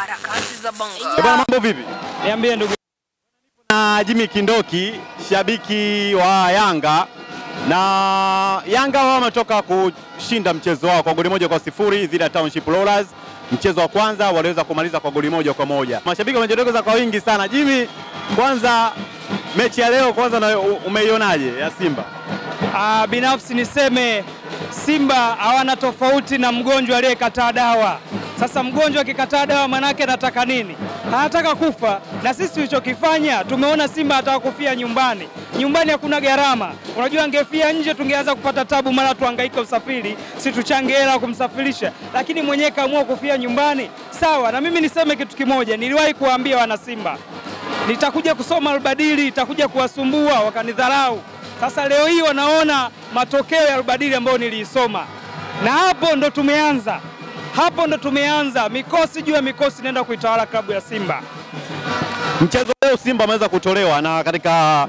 Harakati za Bongo. Bwana mambo vipi? Niambie ndugu. Na Jimmy Kindoki, shabiki wa Yanga. Na Yanga wao wametoka kushinda mchezo wao kwa goli 1-0 dhidi ya Township Rollers. Mchezo wa kwanza waliweza kumaliza kwa goli 1-1. Mashabiki wamejitokeza kwa wingi sana. Jimmy, kwanza mechi ya leo kwanza umeionaje ya Simba? Binafsi niseme Simba hawana tofauti na mgonjwa aliyekataa dawa. Sasa mgonjwa akikataa dawa manake anataka nini? Anataka kufa. Na sisi tulichokifanya tumeona Simba anataka kufia nyumbani. Nyumbani hakuna gharama. Unajua angefia nje tungeanza kupata tabu mara tuhangaike usafiri, si tuchange hela kumsafirisha. Lakini mwenyewe kaamua kufia nyumbani. Sawa, na mimi niseme kitu kimoja, niliwahi kuambia wana Simba, nitakuja kusoma albadili, nitakuja kuwasumbua, wakanidharau. Sasa leo hii wanaona matokeo ya albadili ambayo niliisoma. Na hapo ndo tumeanza. Hapo ndo tumeanza. Mikosi juu ya mikosi nenda kuitawala klabu ya Simba. Mchezo leo Simba ameweza kutolewa na katika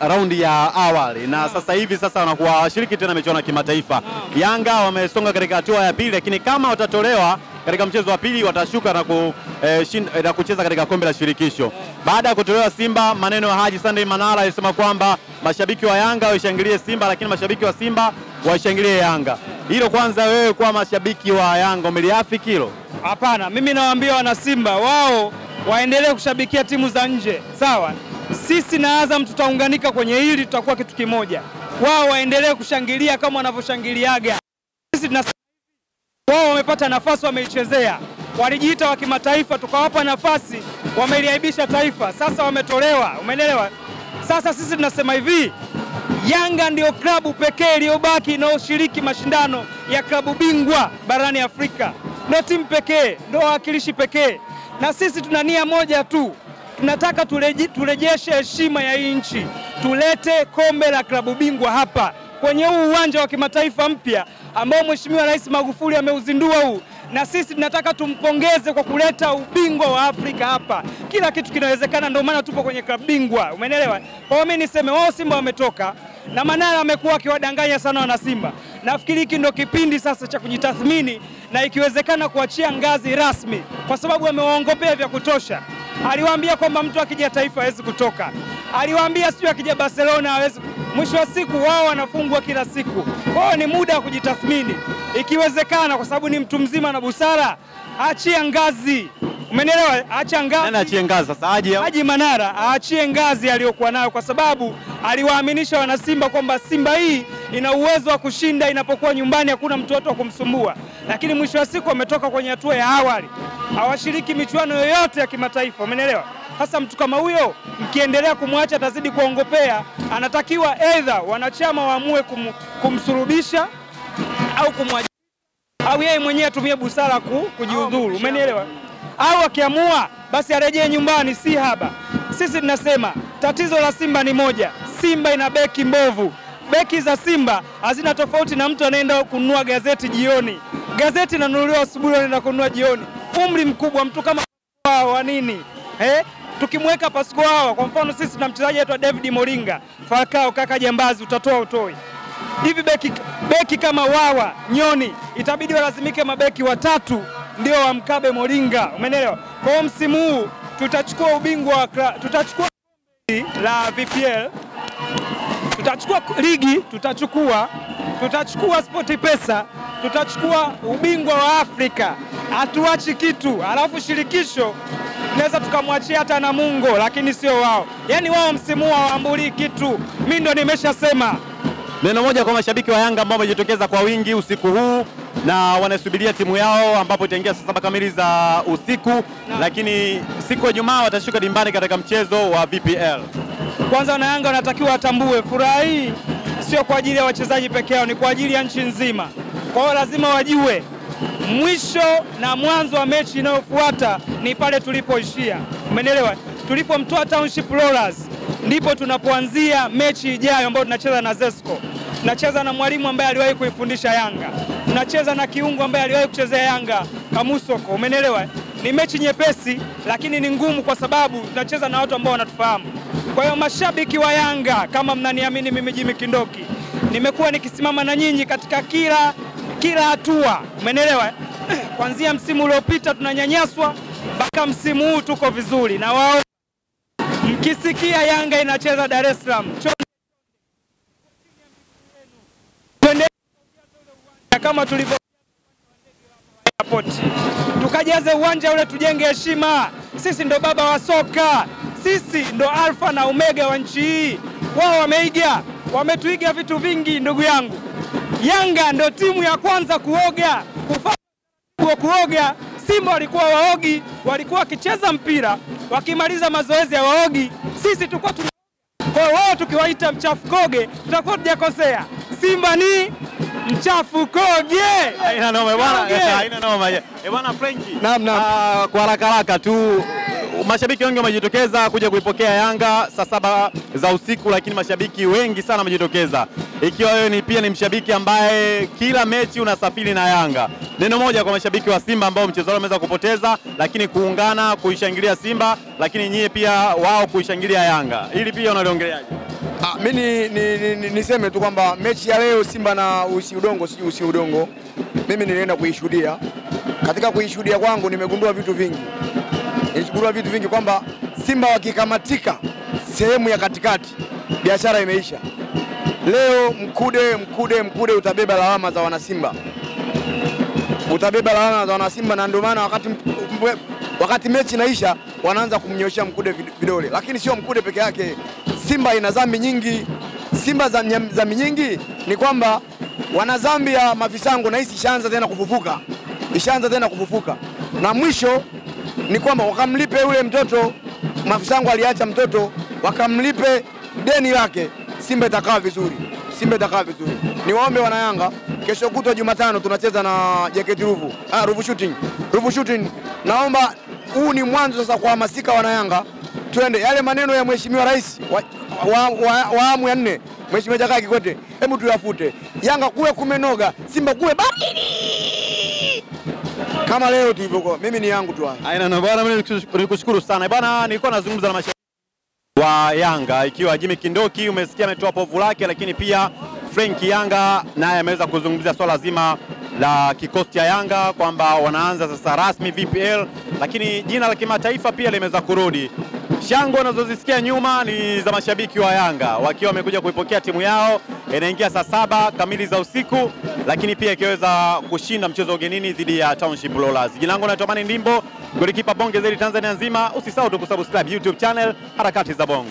raundi ya awali na sasa hivi sasa wanakuwa washiriki tena michuano kimataifa. Yanga wamesonga katika hatua ya pili, lakini kama watatolewa katika mchezo wa pili watashuka na kucheza katika kombe la shirikisho. Baada ya kutolewa Simba, maneno ya Haji Manara alisema kwamba mashabiki wa Yanga waishangilie Simba lakini mashabiki wa Simba waishangilie Yanga. Hilo kwanza wewe kwa mashabiki wa Yanga umeliafiki hilo? Hapana, mimi nawaambia wana Simba wao waendelee kushabikia timu za nje. Sawa? Sisi na Azam tutaunganika kwenye hili, tutakuwa kitu kimoja. Wao waendelee kushangilia kama wanavyoshangiliaga. Sisi tunasema wao wamepata nafasi wameichezea. Walijiita wa kimataifa tukawapa nafasi, wameliaibisha taifa. Sasa wametolewa, umeelewa? Sasa sisi tunasema hivi, Yanga ndio klabu pekee iliyobaki inayoshiriki mashindano ya klabu bingwa barani Afrika. Ndio timu pekee, ndio wakilishi pekee. Na sisi tuna nia moja tu. Tunataka turejeshe heshima ya nchi. Tulete kombe la klabu bingwa hapa kwenye huu uwanja wa kimataifa mpya ambao Mheshimiwa Rais Magufuli ameuzindua huu. Na sisi tunataka tumpongeze kwa kuleta ubingwa wa Afrika hapa. Kila kitu kinawezekana, ndio maana tupo kwenye klabu bingwa. Umeelewa? Kwa hiyo mimi niseme wao Simba wametoka na Manara amekuwa akiwadanganya sana wana Simba. Nafikiri hiki ndio kipindi sasa cha kujitathmini na ikiwezekana kuachia ngazi rasmi kwa sababu amewaongopea vya kutosha. Aliwaambia kwamba mtu akija taifa hawezi kutoka. Aliwaambia sio akija Barcelona hawezi. Mwisho wa siku wao wanafungwa kila siku. Kwao ni muda wa kujitathmini. Ikiwezekana kwa sababu ni mtu mzima na busara, achia ngazi. Umeelewa? Acha ngazi. Nani achie ngazi sasa? Haji Manara aachie ngazi aliyokuwa nayo kwa sababu aliwaaminisha wana Simba kwamba Simba hii ina uwezo wa kushinda inapokuwa nyumbani, hakuna mtoto wa kumsumbua. Lakini mwisho wa siku wametoka kwenye hatua ya awali. Hawashiriki michuano yoyote ya kimataifa, umeelewa? Hasa mtu kama huyo mkiendelea kumwacha atazidi kuongopea. Anatakiwa either wanachama waamue kumsurubisha au kumwacha au yeye mwenyewe atumie busara kujiudhuru, umeelewa? Au akiamua basi arejee nyumbani, si haba. Sisi tunasema tatizo la Simba ni moja. Simba ina beki mbovu. Beki za Simba hazina tofauti na mtu anaenda kununua gazeti jioni. Gazeti inanunuliwa asubuhi anaenda kununua jioni. Umri mkubwa mtu kama wa nini? Tukimweka Pasco hawa kwa mfano sisi tuna mchezaji aitwa David Imoringa, Fakao kaka jambazi utatoa utoi. Hivi beki kama wawa, nyoni, itabidi walazimike mabeki watatu ndio wamkabe Moringa, umeelewa? Kwa msimu huu tutachukua ubingwa, tutachukua la VPL, tutachukua ligi, tutachukua Sporti Pesa, tutachukua ubingwa wa Afrika. Hatuachi kitu. Alafu shirikisho tunaweza tukamwachia hata na Mungu, lakini sio wao. Yaani wao msimu huu waambuli kitu. Mimi ndo nimeshasema. Neno moja kwa mashabiki wa Yanga ambao wamejitokeza kwa wingi usiku huu na wanasubiria timu yao ambapo itaingia saa 7 kamili za usiku na. Lakini siku ya Ijumaa watashuka dimbani katika mchezo wa VPL. Kwanza na Yanga wanatakiwa watambue furaha hii sio kwa ajili ya wachezaji peke yao, ni kwa ajili ya nchi nzima. Kwa hiyo lazima wajue mwisho na mwanzo wa mechi inayofuata ni pale tulipoishia. Umeelewa? Tulipomtoa Township Rollers ndipo tunapoanzia mechi ijayo ambayo tunacheza na Zesco. Tunacheza na mwalimu ambaye aliwahi kuifundisha Yanga. Tunacheza na kiungo ambaye aliwahi kuchezea Yanga, Kamusoko. Umeelewa? Ni mechi nyepesi lakini ni ngumu kwa sababu tunacheza na watu ambao wanatufahamu. Kwa hiyo mashabiki wa Yanga, kama mnaniamini mimi Jimmy Kindoki, nimekuwa nikisimama na nyinyi katika kila hatua. Umeelewa? Kuanzia msimu uliopita tunanyanyaswa mpaka msimu huu tuko vizuri, na wao mkisikia Yanga inacheza Dar es Salaam, twende kama tulivyo tukajaze uwanja ule, tujenge heshima. Sisi ndo baba wa soka, sisi ndo alfa na omega wa nchi hii. Wao wameiga, wametuiga vitu vingi ndugu yangu. Yanga ndo timu ya kwanza kuoga, kuoga. Simba walikuwa waogi, walikuwa wakicheza mpira, wakimaliza mazoezi ya waogi. Sisi tulikuwa kwa wao tukiwaita mchafu koge, tutakuwa tujakosea. Simba ni mchafu koge. Haina noma bwana, haina noma. E bwana Frenki. Naam. Kwa haraka haraka tu, mashabiki wengi wamejitokeza kuja kuipokea Yanga saa 7 za usiku, lakini mashabiki wengi sana wamejitokeza. Ikiwa wewe ni pia ni mshabiki ambaye kila mechi unasafiri na Yanga, neno moja kwa mashabiki wa Simba ambao mchezo wao umeweza kupoteza, lakini kuungana kuishangilia Simba, lakini nyie pia wao kuishangilia Yanga, ili pia unaliongeleaje? Mimi niseme tu kwamba mechi ya leo Simba na Usiudongo, sio Usiudongo, mimi nilienda kuishuhudia. Katika kuishuhudia kwangu nimegundua vitu vingi. Nilishukuru vitu vingi kwamba Simba wakikamatika sehemu ya katikati, biashara imeisha. Leo mkude utabeba lawama za wana Simba. Utabeba lawama za wana Simba, na ndio maana wakati mechi inaisha wanaanza kumnyoshia mkude vidole. Lakini sio mkude peke yake, Simba ina dhambi nyingi. Simba dhambi nyingi ni kwamba wana dhambi ya mafisango, na hisi ishaanza tena kufufuka. Na mwisho ni kwamba wakamlipe ule mtoto, mafisango aliacha mtoto, wakamlipe deni lake, Simba itakaa vizuri. Niwaombe wana Yanga, kesho kutwa Jumatano tunacheza na Jeket Ruvu. Ruvu shooting. Naomba huu ni mwanzo sasa kuhamasika wana Yanga. Twende yale maneno ya mheshimiwa rais wa awamu ya 4, mheshimiwa Jakaya Kikwete. Hebu tuyafute. Yanga kuwe kumenoga, Simba kuwe baridi. Kama leo tulivyokuwa, mimi ni yangu tu hapa. Haina bwana, mimi nikushukuru sana. Bwana, nilikuwa nazungumza na mashabiki wa Yanga, ikiwa Jimmy Kindoki umesikia ametoa povu lake, lakini pia Frank Yanga naye ameweza kuzungumzia swala zima la kikosti ya Yanga kwamba wanaanza sasa rasmi VPL, lakini jina la kimataifa pia limeweza kurudi. Shangwe unazozisikia nyuma ni za mashabiki wa Yanga wakiwa wamekuja kuipokea timu yao, inaingia saa 7 kamili za usiku, lakini pia ikiweza kushinda mchezo ugenini dhidi ya Township Rollers. Jina langu naitwa Mani Ndimbo, golikipa bonge zaidi Tanzania nzima. Usisahau kusubscribe YouTube channel Harakati za Bongo.